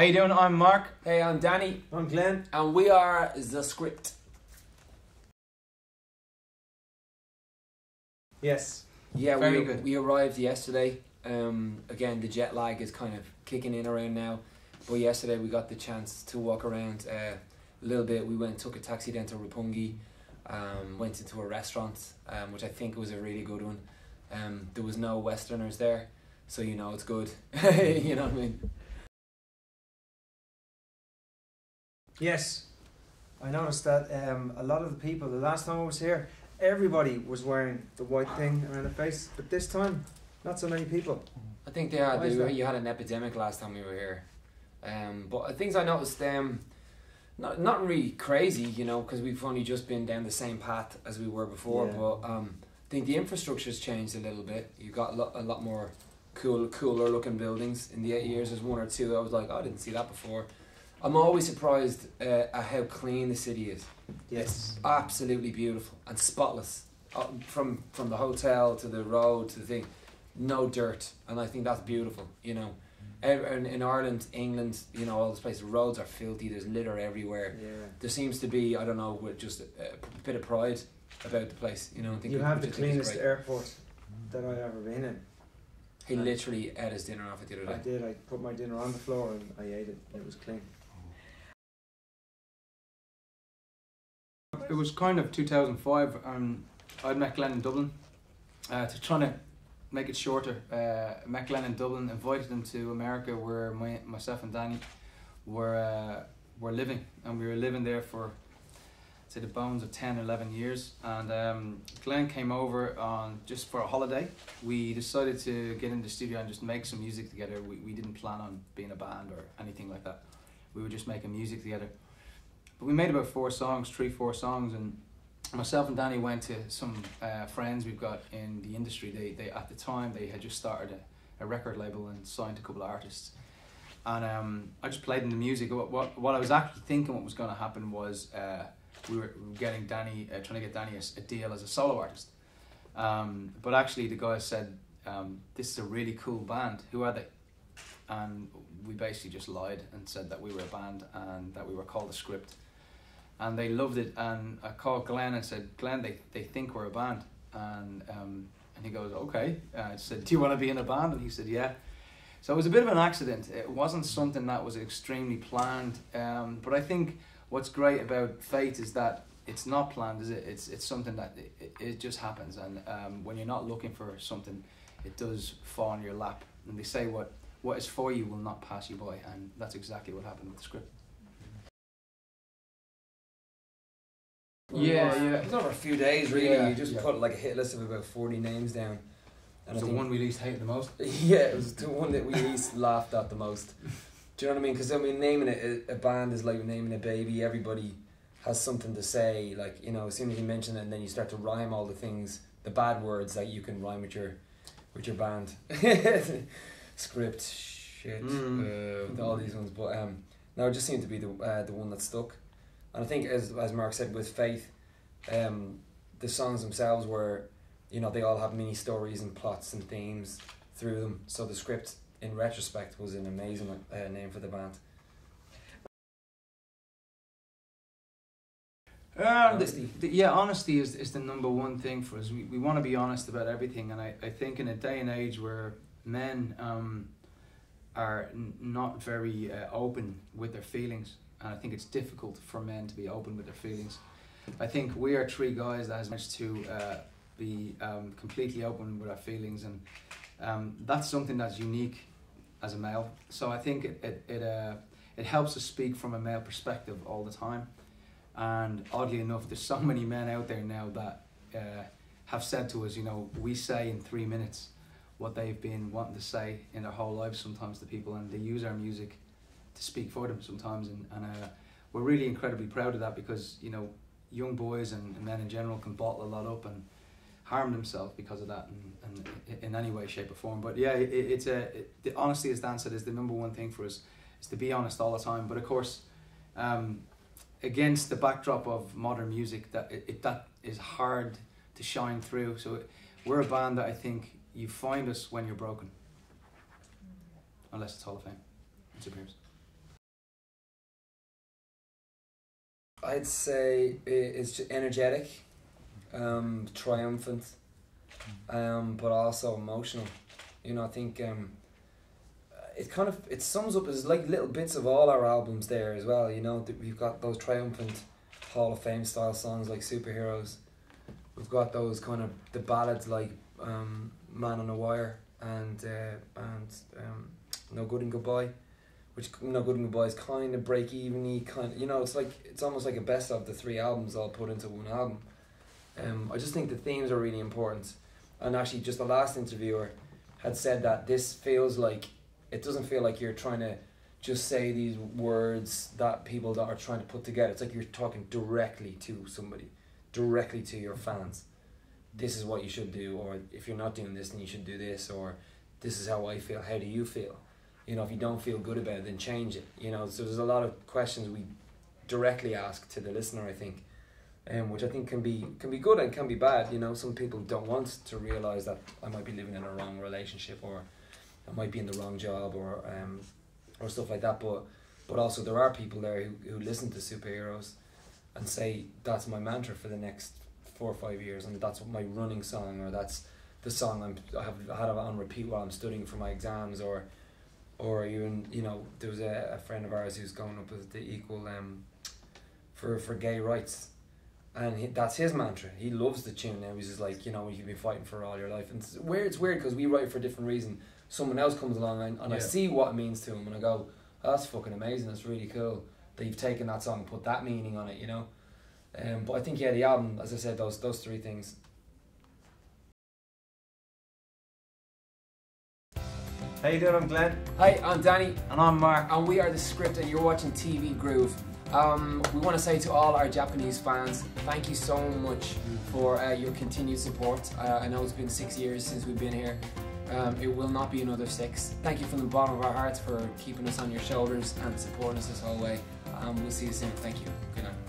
How you doing? I'm Mark. Hey, I'm Danny. I'm Glenn. And we are The Script. Yes. Yeah, Very good. We arrived yesterday. Again, the jet lag is kind of kicking in around now. But yesterday we got the chance to walk around a little bit. We went and took a taxi down to Roppongi. Went into a restaurant, which I think was a really good one. There was no Westerners there, so you know it's good. You know what I mean? Yes, I noticed that a lot of the people, the last time I was here, everybody was wearing the white thing around the face, but this time, not so many people. I think you had an epidemic last time we were here. But things I noticed, not really crazy, you know, because we've only just been down the same path as we were before, yeah. But I think the infrastructure's changed a little bit. You've got a lot more cooler looking buildings. In the 8 years, there's one or two that I was like, oh, I didn't see that before. I'm always surprised at how clean the city is. Yes. It's absolutely beautiful and spotless. From the hotel to the road to the thing, no dirt. And I think that's beautiful, you know. In Ireland, England, you know, all those places, the roads are filthy, there's litter everywhere. Yeah. There seems to be, I don't know, just a bit of pride about the place, you know. You have the cleanest airport that I've ever been in. He literally ate his dinner off it the other day. I did, I put my dinner on the floor and I ate it, it was clean. It was kind of 2005 and I'd met Glenn in Dublin to try to make it shorter. Met Glenn in Dublin, invited him to America where myself and Danny were living, and we were living there for say the bones of 10, 11 years. And Glenn came over just for a holiday. We decided to get in the studio and just make some music together. We didn't plan on being a band or anything like that. We were just making music together. But we made about three, four songs, and myself and Danny went to some friends we've got in the industry. They at the time they had just started a record label and signed a couple of artists, and I just played in the music. What I was actually thinking what was going to happen was we were getting Danny trying to get Danny a deal as a solo artist, but actually the guy said this is a really cool band. Who are they? And we basically just lied and said that we were a band and that we were called The Script. And they loved it, and I called Glenn and said, Glenn, they think we're a band. And and he goes, okay. I said, do you want to be in a band? And he said, yeah. So it was a bit of an accident. It wasn't something that was extremely planned. But I think what's great about fate is that it's not planned, is it? It's something that it just happens. And when you're not looking for something, it does fall on your lap. And they say what is for you will not pass you by. And that's exactly what happened with The Script. Yeah. It was over a few days, really. Yeah, you just put like a hit list of about 40 names down. And it was the one we least hated the most. Yeah, it was the one that we least laughed at the most. Do you know what I mean? Because I mean, naming a band is like naming a baby. Everybody has something to say. Like, you know, as soon as you mention it, and then you start to rhyme all the things, the bad words that you can rhyme with your band. Script, shit, all these ones. But no, it just seemed to be the one that stuck. And I think, as Mark said, with Faith, the songs themselves were, you know, they all have mini stories and plots and themes through them. So The Script, in retrospect, was an amazing name for the band. Honesty. Honesty is the number one thing for us. We want to be honest about everything. And I think in a day and age where men are not very open with their feelings, and I think it's difficult for men to be open with their feelings. I think we are three guys that has managed to be completely open with our feelings, and that's something that's unique as a male. So I think it helps us speak from a male perspective all the time. And oddly enough, there's so many men out there now that have said to us, you know, we say in 3 minutes what they've been wanting to say in their whole lives sometimes to people, and they use our music to speak for them sometimes, and we're really incredibly proud of that, because you know young boys and men in general can bottle a lot up and harm themselves because of that, and in any way, shape or form. But yeah, the honesty, as Dan said, is the number one thing for us, is to be honest all the time. But of course, against the backdrop of modern music, that is hard to shine through. So we're a band that I think you find us when you're broken, unless it's Hall of Fame and Superheroes. I'd say it's energetic, triumphant, but also emotional. You know, I think it sums up as like little bits of all our albums there as well. You know, we've got those triumphant Hall of Fame style songs like Superheroes. We've got those kind of the ballads like Man on the Wire and No Good and Goodbye. Which No Good and Goodbye is kind of break even-y, kind of, you know, it's like, it's almost like a best of the three albums all put into one album. I just think the themes are really important. And actually just the last interviewer had said that this feels like, it doesn't feel like you're trying to just say these words that people that are trying to put together. It's like you're talking directly to somebody, directly to your fans. This is what you should do, or if you're not doing this then you should do this, or this is how I feel, how do you feel? You know, if you don't feel good about it, then change it. You know, so there's a lot of questions we directly ask to the listener, I think, which I think can be good and can be bad. You know, some people don't want to realise that I might be living in a wrong relationship, or I might be in the wrong job, or stuff like that. But also there are people there who listen to Superheroes and say that's my mantra for the next 4 or 5 years, and that's my running song, or that's the song I have on repeat while I'm studying for my exams, or. Or even, you know, there was a friend of ours who's going up with the Equal for gay rights, and that's his mantra. He loves the tune now. He's just like, you know, you've been fighting for all your life, and it's weird because we write for a different reason. Someone else comes along and I see what it means to him, and I go, oh, that's fucking amazing. That's really cool that you've taken that song and put that meaning on it, you know. But I think the album, as I said, those three things. How you doing? I'm Glenn. Hi, I'm Danny. And I'm Mark. And we are The Script, and you're watching TV Groove. We want to say to all our Japanese fans, thank you so much for your continued support. I know it's been 6 years since we've been here. It will not be another 6. Thank you from the bottom of our hearts for keeping us on your shoulders and supporting us this whole way. We'll see you soon. Thank you. Good night.